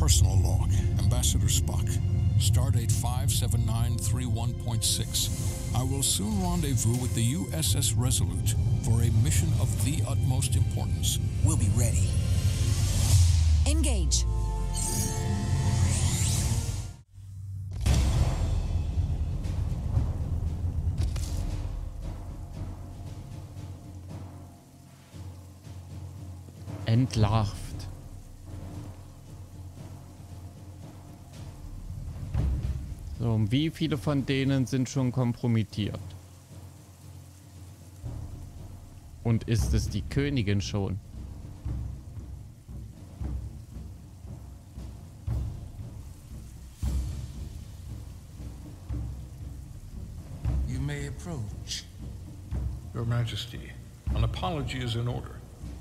Personal log, Ambassador Spock, stardate 57931.6. I will soon rendezvous with the USS Resolute for a mission of the utmost importance. We'll be ready. Engage. Entlarvt. So, und wie viele von denen sind schon kompromittiert? Und ist es die Königin schon? You may approach. Your Majesty, an apology is in order.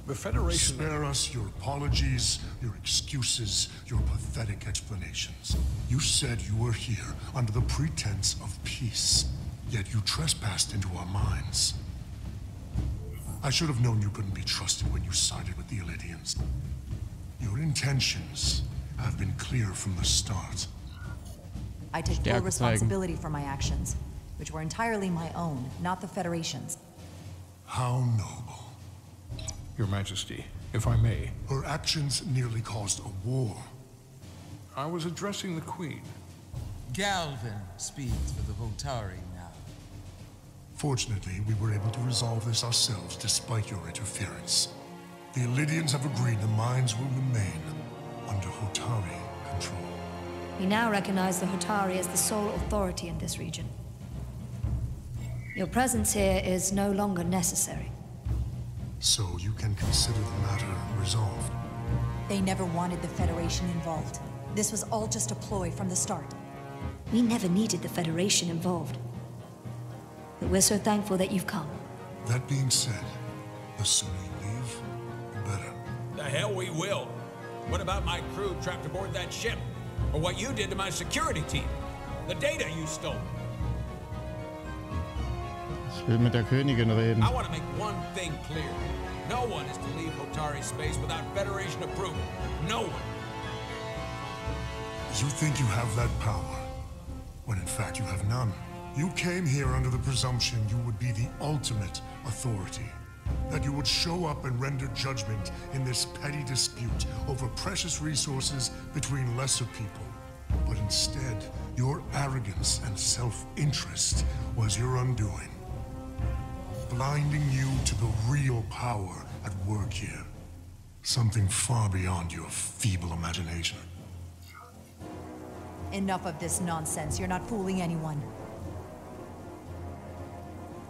The Federation... Spare us your apologies, your excuses, your pathetic explanations. You said you were here under the pretense of peace, yet you trespassed into our minds. I should have known you couldn't be trusted when you sided with the Elidians. Your intentions have been clear from the start. I take full responsibility for my actions, which were entirely my own, not the Federation's. How noble. Your Majesty, if I may. Her actions nearly caused a war. I was addressing the Queen. Galvin speaks for the Hotari now. Fortunately, we were able to resolve this ourselves despite your interference. The Elidians have agreed the mines will remain under Hotari control. We now recognize the Hotari as the sole authority in this region. Your presence here is no longer necessary. So you can consider the matter resolved. They never wanted the Federation involved. This was all just a ploy from the start. We never needed the Federation involved. But we're so thankful that you've come. That being said, the sooner you leave, the better. The hell we will. What about my crew trapped aboard that ship? Or what you did to my security team? The data you stole. Ich will mit der Königin reden. I want to make one thing clear. No one is to leave Hotari space without Federation approval. No one. You think you have that power, when in fact you have none. You came here under the presumption you would be the ultimate authority. That you would show up and render judgment in this petty dispute over precious resources between lesser people. But instead, your arrogance and self-interest was your undoing. Blinding you to the real power at work here. Something far beyond your feeble imagination. Enough of this nonsense. You're not fooling anyone.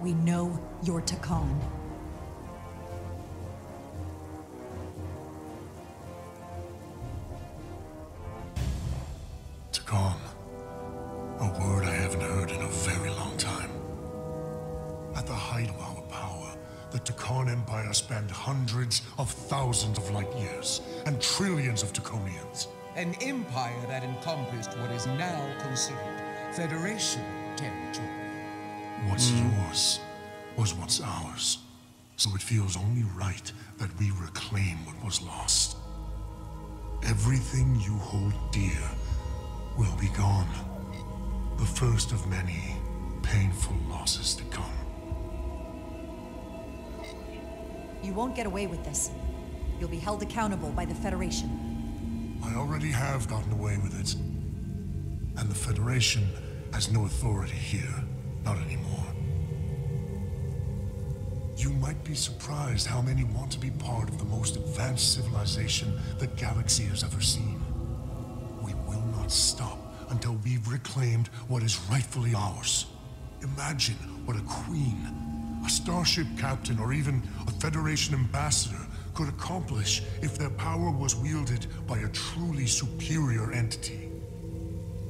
We know you're Takan. Takan. A word I haven't heard in a very long time. At the height of our power, the Takan Empire spanned hundreds of thousands of light years and trillions of Tkonians. An empire that encompassed what is now considered Federation territory. What's yours was what's ours, so it feels only right that we reclaim what was lost. Everything you hold dear will be gone. The first of many painful losses to come. You won't get away with this. You'll be held accountable by the Federation. I already have gotten away with it. And the Federation has no authority here. Not anymore. You might be surprised how many want to be part of the most advanced civilization the galaxy has ever seen. We will not stop until we've reclaimed what is rightfully ours. Imagine what a queen, a starship captain, or even a Federation ambassador could accomplish if their power was wielded by a truly superior entity.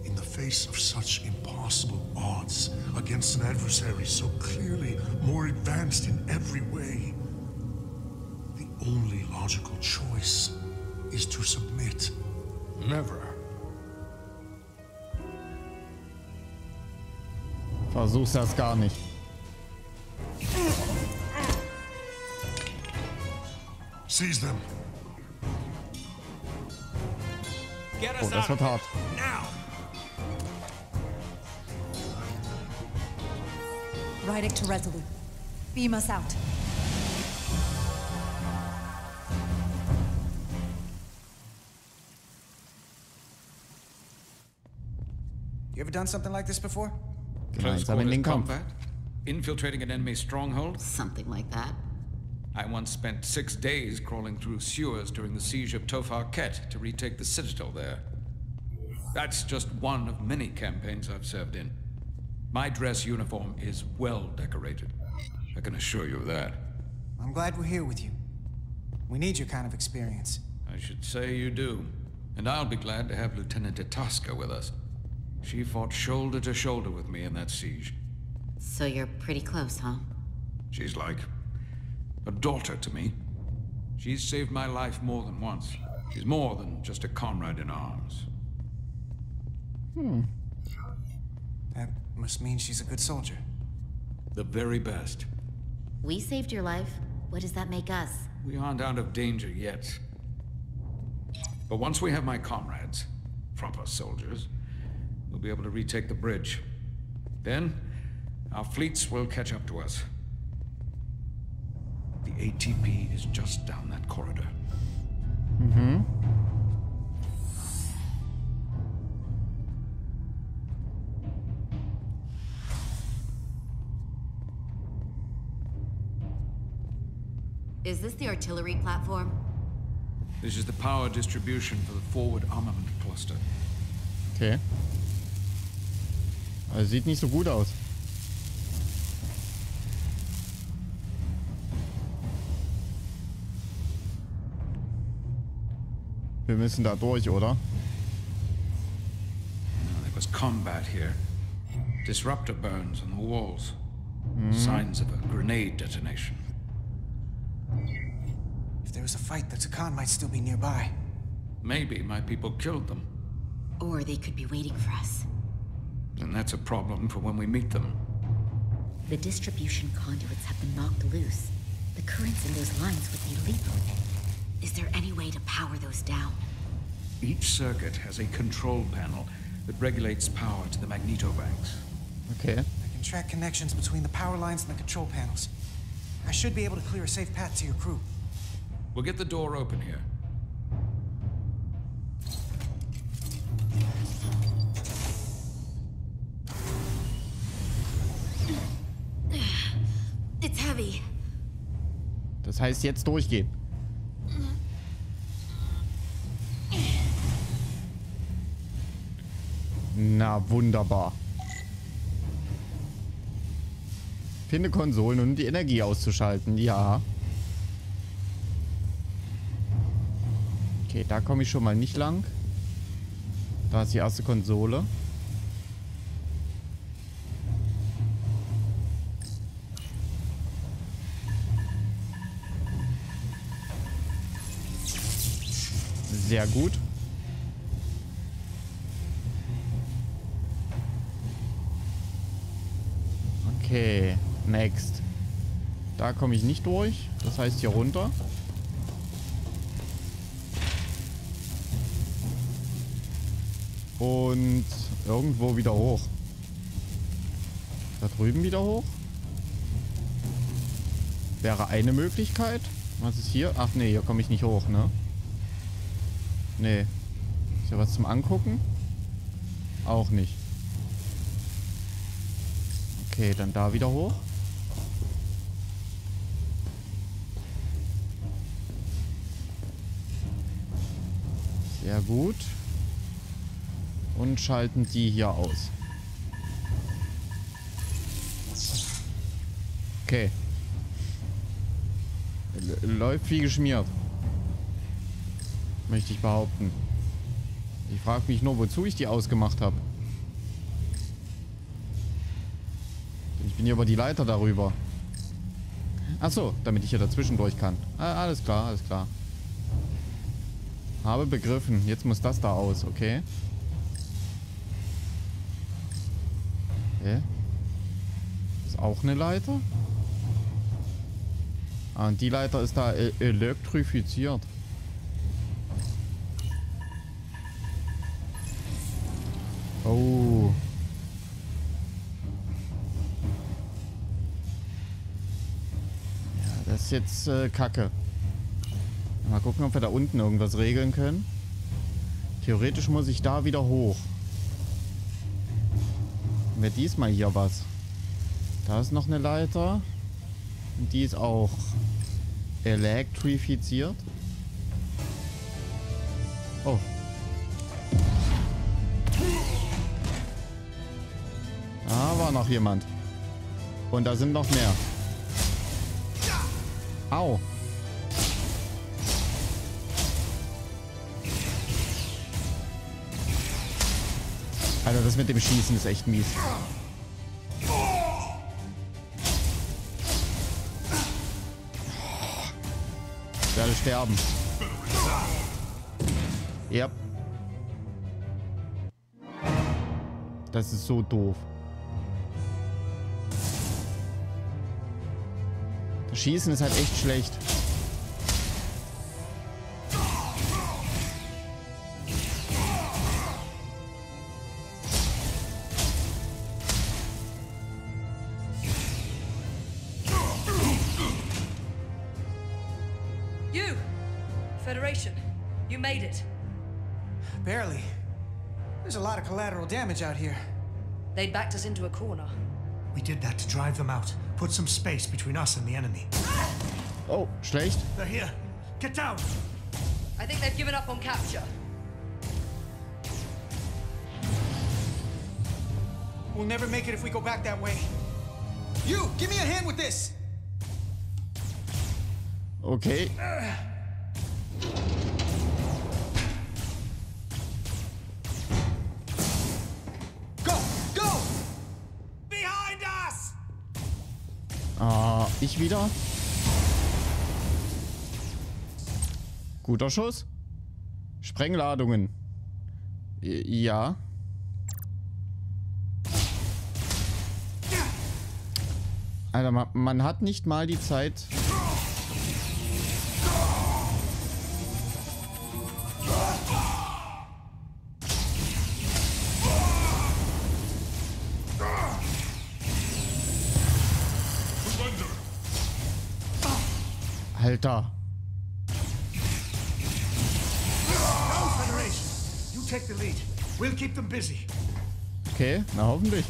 In the face of such impossible odds, against an adversary so clearly more advanced in every way, the only logical choice is to submit. Never. Versuch's das gar nicht. Seize them. Get us out of here now. Ryback to Resolute. Beam us out. You ever done something like this before? Close quarters combat? Infiltrating an enemy stronghold? Something like that. I once spent 6 days crawling through sewers during the Siege of Tofar Ket to retake the Citadel there. That's just one of many campaigns I've served in. My dress uniform is well decorated. I can assure you of that. I'm glad we're here with you. We need your kind of experience. I should say you do. And I'll be glad to have Lieutenant Itasca with us. She fought shoulder to shoulder with me in that siege. So you're pretty close, huh? She's like a daughter to me. She's saved my life more than once. She's more than just a comrade in arms. Hmm. That must mean she's a good soldier. The very best. We saved your life. What does that make us? We aren't out of danger yet. But once we have my comrades, proper soldiers, we'll be able to retake the bridge. Then, our fleets will catch up to us. The ATP is just down that corridor. Mm-hmm. Is this the artillery platform? This is the power distribution for the forward armament cluster. Okay. Also sieht nicht so gut aus. Wir müssen da durch, oder? There was combat here. Disruptor burns on the walls. Signs of a grenade detonation. If there was a fight, the Takan might still be nearby. Maybe my people killed them. Or they could be waiting for us. And that's a problem for when we meet them. The distribution conduits have been knocked loose. The currents in those lines would be lethal. Is there any way to power those down? Each circuit has a control panel that regulates power to the magnetobanks. Okay. I can track connections between the power lines and the control panels. I should be able to clear a safe path to your crew. We'll get the door open here. It's heavy. Das heißt jetzt durchgehen. Na wunderbar. Finde Konsolen, um die Energie auszuschalten. Ja. Okay, da komme ich schon mal nicht lang. Da ist die erste Konsole. Sehr gut. Okay, next. Da komme ich nicht durch. Das heißt hier runter. Und irgendwo wieder hoch. Da drüben wieder hoch. Wäre eine Möglichkeit. Was ist hier? Ach nee, hier komme ich nicht hoch, ne? Nee. Ist ja was zum Angucken? Auch nicht. Okay, dann da wieder hoch. Sehr gut. Und schalten die hier aus. Okay. Läuft wie geschmiert. Möchte ich behaupten. Ich frage mich nur, wozu ich die ausgemacht habe. Ich bin hier über die Leiter darüber. Achso, damit ich hier dazwischen durch kann. Alles klar, alles klar. Habe begriffen. Jetzt muss das da aus, okay? Ist auch eine Leiter. Ah, und die Leiter ist da elektrifiziert. Oh. Ja, das ist jetzt Kacke. Mal gucken, ob wir da unten irgendwas regeln können. Theoretisch muss ich da wieder hoch. Wäre diesmal hier was. Da ist noch eine Leiter. Und die ist auch elektrifiziert. Oh. Da war noch jemand. Und da sind noch mehr. Au. Alter, das mit dem Schießen ist echt mies. Ich werde sterben. Ja. Yep. Das ist so doof. Das Schießen ist halt echt schlecht. Damage out here. They backed us into a corner. We did that to drive them out. Put some space between us and the enemy. Oh, schlecht. They're here. Get down. I think they've given up on capture. We'll never make it if we go back that way. You, give me a hand with this. Okay. Ich wieder. Guter Schuss. Sprengladungen. Ja. Alter, man hat nicht mal die Zeit. Alter. Okay, na hoffentlich.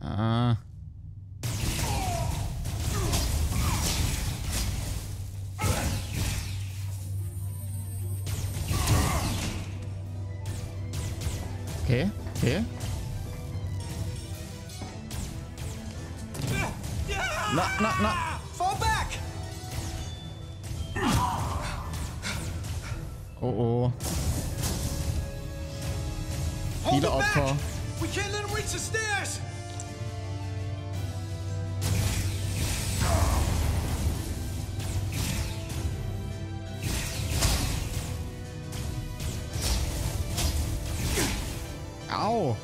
Ah. Okay, okay. Na. Fall back. Oh. Viele Opfer. We can't let him reach the stairs. Au!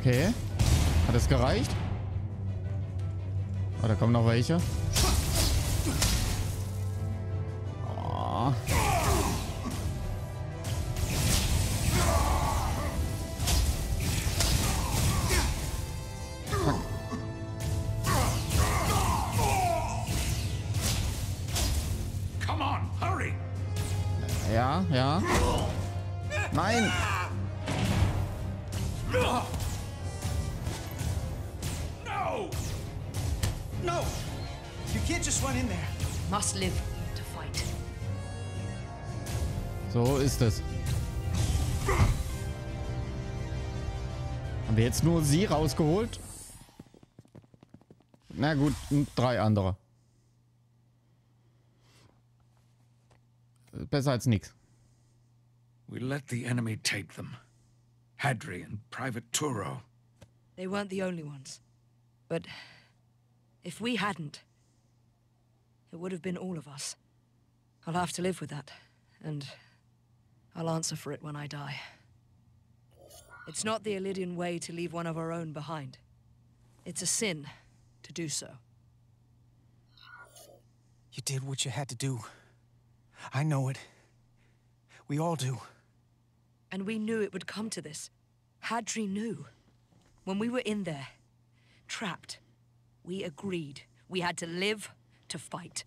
Okay. Hat es gereicht? Oh, da kommen noch welche. Oh. Ja. Nein. No. You can't just run in there. Must live to fight. So ist es. Haben wir jetzt nur sie rausgeholt? Na gut, 3 andere. Besser als nichts. We let the enemy take them. Hadri and Private Turo. They weren't the only ones. But if we hadn't, It would have been all of us. I'll have to live with that, and I'll answer for it when I die. It's not the Elidian way to leave one of our own behind. It's a sin to do so. You did what you had to do. I know it. We all do. And we knew it would come to this. Hadri knew. When we were in there, trapped, we agreed we had to live to fight.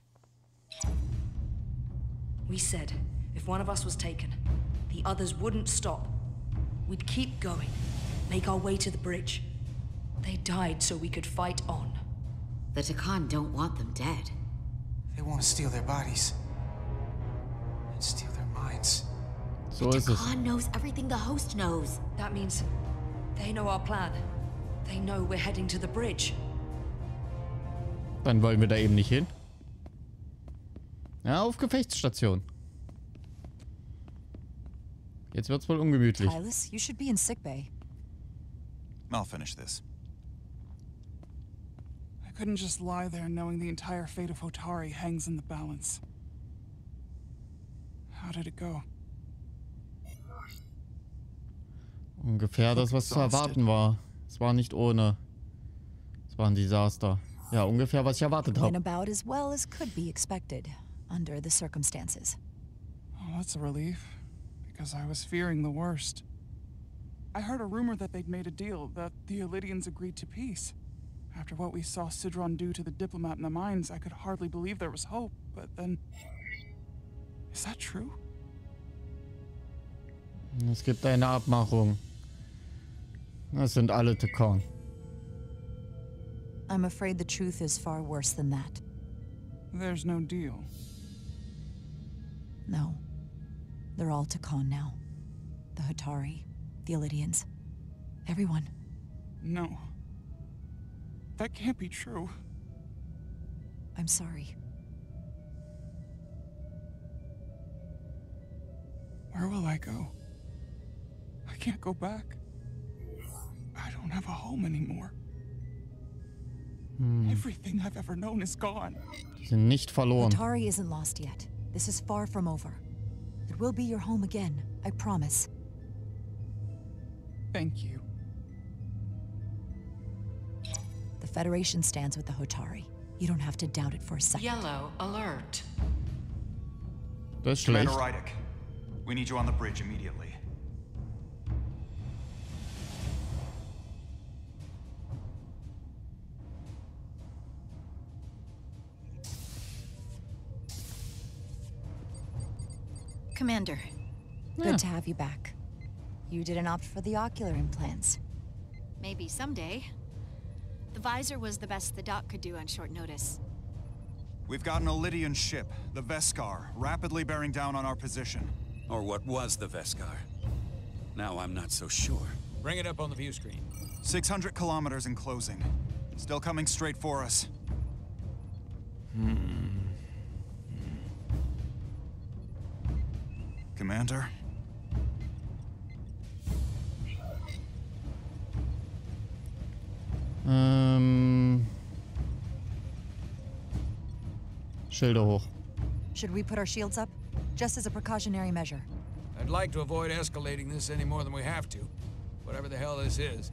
We said if one of us was taken, the others wouldn't stop. We'd keep going, make our way to the bridge. They died so we could fight on. The Takan don't want them dead. They want to steal their bodies. And steal their minds. So the Takan knows everything the host knows. That means they know our plan. They know we're heading to the bridge. Dann wollen wir da eben nicht hin. Ja, auf Gefechtsstation. Jetzt wird's wohl ungemütlich. Silas, you should be in sick bay. I'll finish this. I couldn't just lie there knowing the entire fate of Hotari hangs in the balance. How did it go? Ungefähr das, was zu erwarten war. Es war nicht ohne. Es war ein Desaster. Ja, ungefähr was ich erwartet habe. About as well as could be expected under the circumstances. Oh, that's a relief. Because I was fearing the worst. I heard a rumor that they'd made a deal, that the Elidians agreed to peace. After what we saw Sidron do to the diplomat in the mines, I could hardly believe there was hope, but then... Is that true? Es gibt eine Abmachung. Das sind alle Takan. I'm afraid the truth is far worse than that. There's no deal. No. They're all Takan now. The Hotari, the Elidians, everyone. No. That can't be true. I'm sorry. Where will I go? I can't go back. I don't have a home anymore. Everything I've ever known is gone. Sind nicht verloren. Hotari isn't lost yet. This is far from over. It will be your home again, I promise. Thank you. The Federation stands with the Hotari. You don't have to doubt it for a second. Yellow alert. Commander Ryback, we need you on the bridge immediately. Commander, good to have you back. You didn't opt for the ocular implants. Maybe someday. The visor was the best the doc could do on short notice. We've got an Elidian ship, the Veskar, rapidly bearing down on our position. Or what was the Veskar. Now I'm not so sure. Bring it up on the view screen. 600 kilometers in closing. Still coming straight for us. Commander? Schilder hoch. Should we put our shields up? Just as a precautionary measure. I'd like to avoid escalating this any more than we have to. Whatever the hell this is.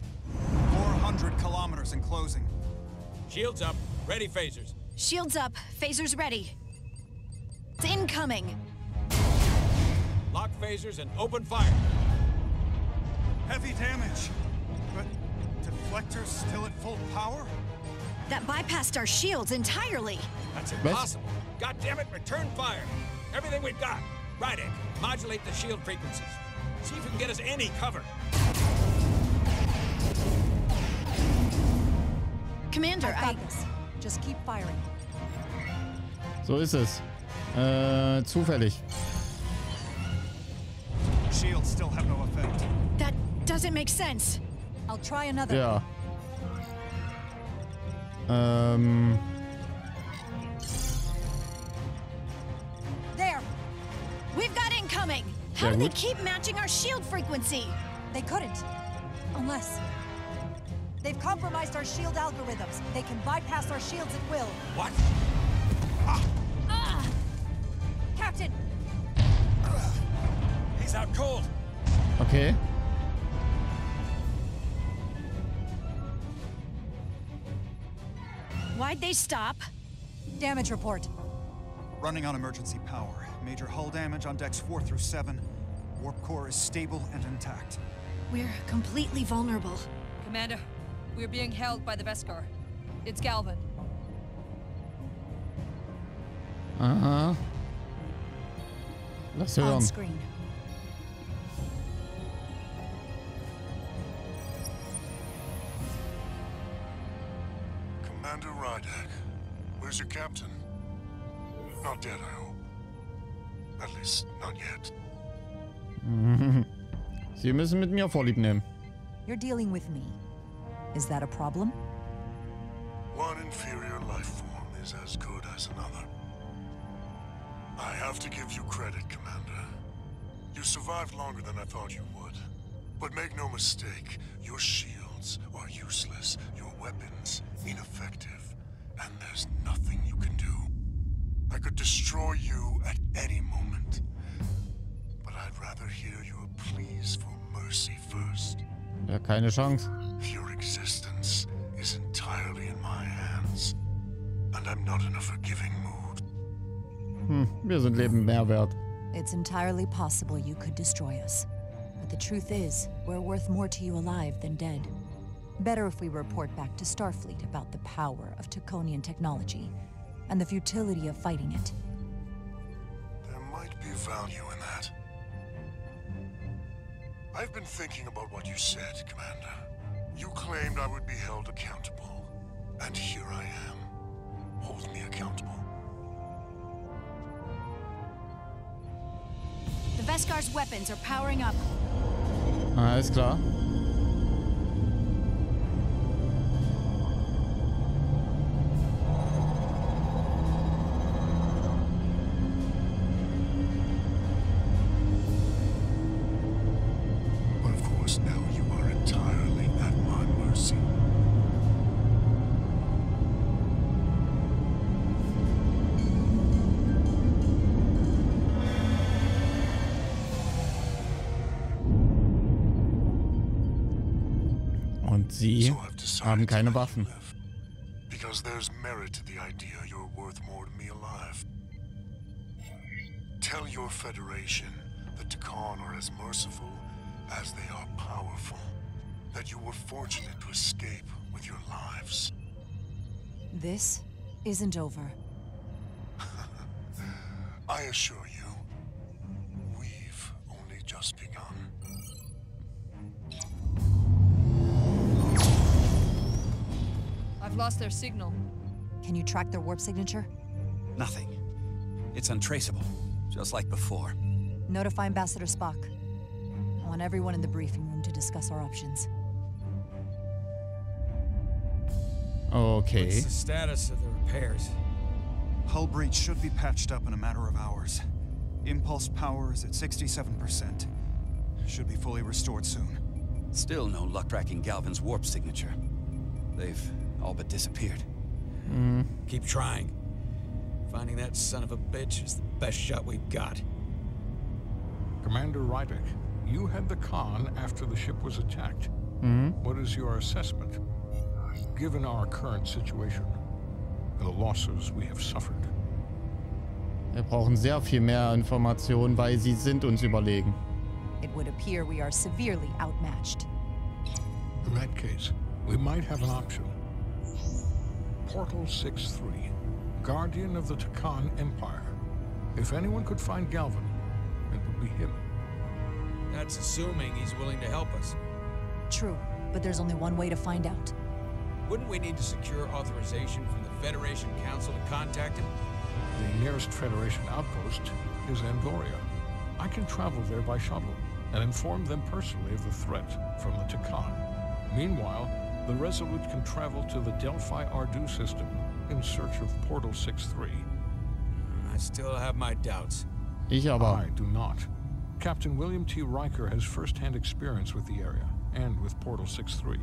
400 kilometers in closing. Shields up. Ready, phasers. Shields up. Phasers ready. It's incoming. Lock phasers and open fire. Heavy damage, but deflectors still at full power? That bypassed our shields entirely. That's impossible. What? God damn it, return fire. Everything we've got. Right in. Modulate the shield frequencies. See if you can get us any cover. Commander, I got this. Just keep firing. So ist es. Zufällig. Shields still have no effect. That doesn't make sense. I'll try another. Yeah. There. We've got incoming. How do they keep matching our shield frequency? They couldn't. Unless they've compromised our shield algorithms. They can bypass our shields at will. What? Captain. He's out cold. Okay. Why'd they stop? Damage report. Running on emergency power. Major hull damage on decks 4 through 7. Warp core is stable and intact. We're completely vulnerable. Commander, we're being held by the Veskar. It's Galvin. Uh-huh. Let's hear on screen. Commander Ryback, where's your captain? Not dead, I hope. At least, not yet. Sie müssen mit mir vorlieb nehmen. You're dealing with me. Is that a problem? One inferior life form is as good as another. I have to give you credit, Commander. You survived longer than I thought you would. But make no mistake, your shields are useless, your weapons ineffective, and there's nothing you can do. I could destroy you at any moment. But I'd rather hear your pleas for mercy first. Ja, keine Chance. Your existence is entirely in my hands, and I'm not in a forgiving mood. Wir sind Leben mehr wert. It's entirely possible you could destroy us. But the truth is, we're worth more to you alive than dead. Better if we report back to Starfleet about the power of Tkonian technology and the futility of fighting it. There might be value in that. I've been thinking about what you said, Commander. You claimed I would be held accountable. And here I am. Hold me accountable. The Veskar's weapons are powering up. Alles klar. Sie haben keine Waffen. Because there's merit to the idea you're worth more to me alive. Tell your Federation that Takan are as merciful as they are powerful. That you were fortunate to escape with your lives. This isn't over. I assure you, we've only just begun. I've lost their signal. Can you track their warp signature? Nothing. It's untraceable, just like before. Notify Ambassador Spock. I want everyone in the briefing room to discuss our options. Okay. What's the status of the repairs? Hull breach should be patched up in a matter of hours. Impulse power is at 67%. Should be fully restored soon. Still no luck tracking Galvin's warp signature. They've all but disappeared. Keep trying. Finding that son of a bitch is the best shot we've got. Commander Ryback, you had the con after the ship was attacked. What is your assessment, given our current situation and the losses we have suffered? Wir brauchen sehr viel mehr Informationen, weil sie sind uns überlegen. It would appear we are severely outmatched. In that case, we might have an option. Portal 6-3, guardian of the Takan Empire. If anyone could find Galvin, it would be him. That's assuming he's willing to help us. True, but there's only one way to find out. Wouldn't we need to secure authorization from the Federation Council to contact him? The nearest Federation outpost is Andoria. I can travel there by shuttle and inform them personally of the threat from the Takan. Meanwhile, the Resolute can travel to the Delphi Ardu system in search of Portal 6-3. I still have my doubts. I do not. Captain William T. Riker has first-hand experience with the area and with Portal 6-3.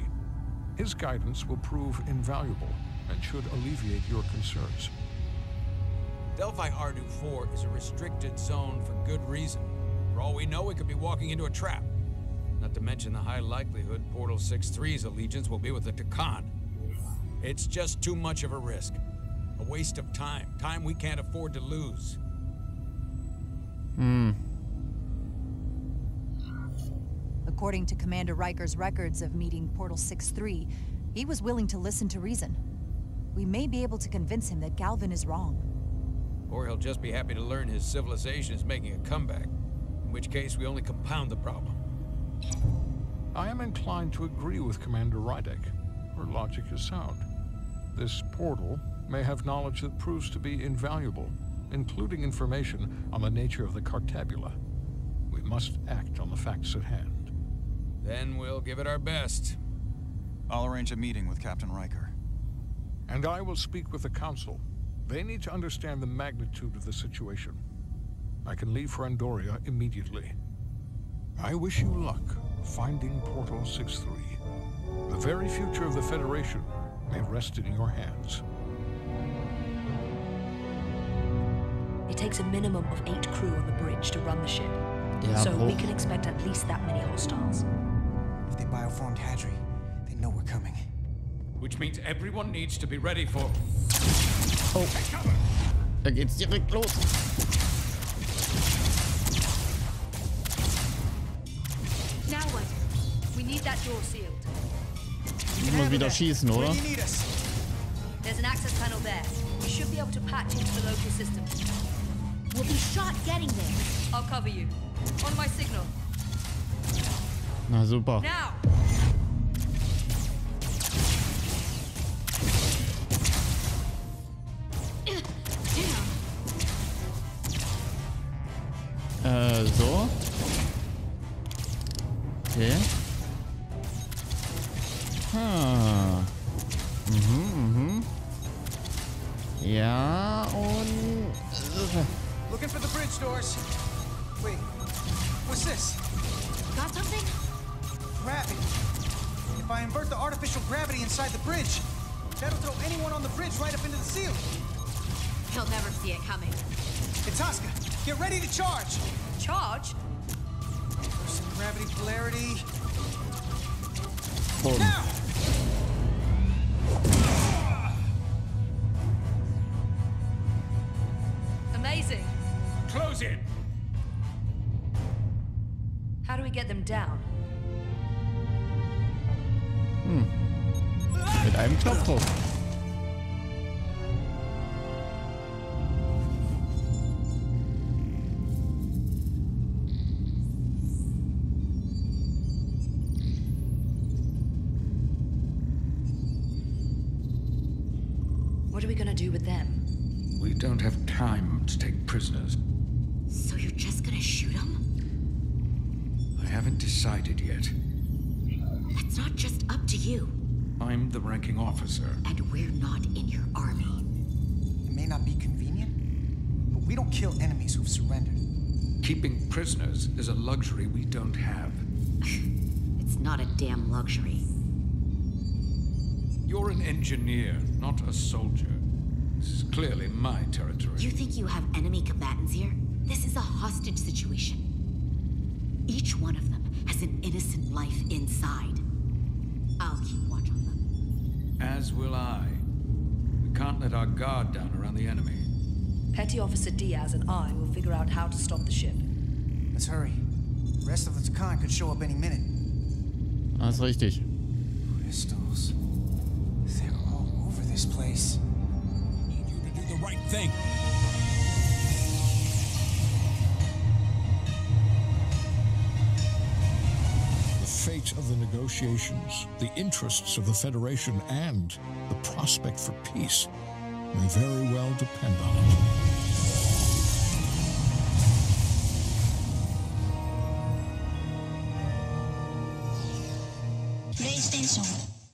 His guidance will prove invaluable and should alleviate your concerns. Delphi Ardu 4 is a restricted zone for good reason. For all we know, we could be walking into a trap. Not to mention the high likelihood Portal 6-3's allegiance will be with the Takan. It's just too much of a risk. A waste of time. Time we can't afford to lose. Hmm. According to Commander Riker's records of meeting Portal 6-3, he was willing to listen to reason. We may be able to convince him that Galvin is wrong. Or he'll just be happy to learn his civilization is making a comeback, in which case we only compound the problem. I am inclined to agree with Commander Ryback. Her logic is sound. This portal may have knowledge that proves to be invaluable, including information on the nature of the Cartabula. We must act on the facts at hand. Then we'll give it our best. I'll arrange a meeting with Captain Riker. And I will speak with the Council. They need to understand the magnitude of the situation. I can leave for Andoria immediately. I wish you luck finding Portal 6-3. The very future of the Federation may rest in your hands. It takes a minimum of 8 crew on the bridge to run the ship. Yeah, so we can expect at least that many hostiles. If they bioformed Hadri, they know we're coming. Which means everyone needs to be ready for... Oh, da geht's direkt los. Now what? We need that door sealed. Nur wieder schießen, oder? There's an access tunnel there. We should be able to patch into the local system. We'll be shot getting there. I'll cover you. On my signal. Na super. Now. So. Okay. Hm. Mhm, mhm. Ja, und... Looking for the bridge doors. Wait, what's this? Got something? Gravity. If I invert the artificial gravity inside the bridge, that'll throw anyone on the bridge right up into the seal. He'll never see it coming. Itasca, get ready to charge. Charge? There's some gravity polarity. Oh. Now! Amazing. Close it. How do we get them down? Hm. Mit einem Knopfdruck. What are we gonna do with them? We don't have time to take prisoners. So you're just gonna shoot them? I haven't decided yet. That's not just up to you. I'm the ranking officer. And we're not in your army. It may not be convenient, but we don't kill enemies who've surrendered. Keeping prisoners is a luxury we don't have. It's not a damn luxury. You're an engineer, not a soldier. This is clearly my territory. You think you have enemy combatants here? This is a hostage situation. Each one of them has an innocent life inside. I'll keep watch on them. As will I. We can't let our guard down around the enemy. Petty Officer Diaz and I will figure out how to stop the ship. Let's hurry. The rest of the Takan could show up any minute. That's richtig. Crystals. They're all over this place. I need you to do the right thing. The fate of the negotiations, the interests of the Federation, and the prospect for peace may very well depend on it. PlayStation.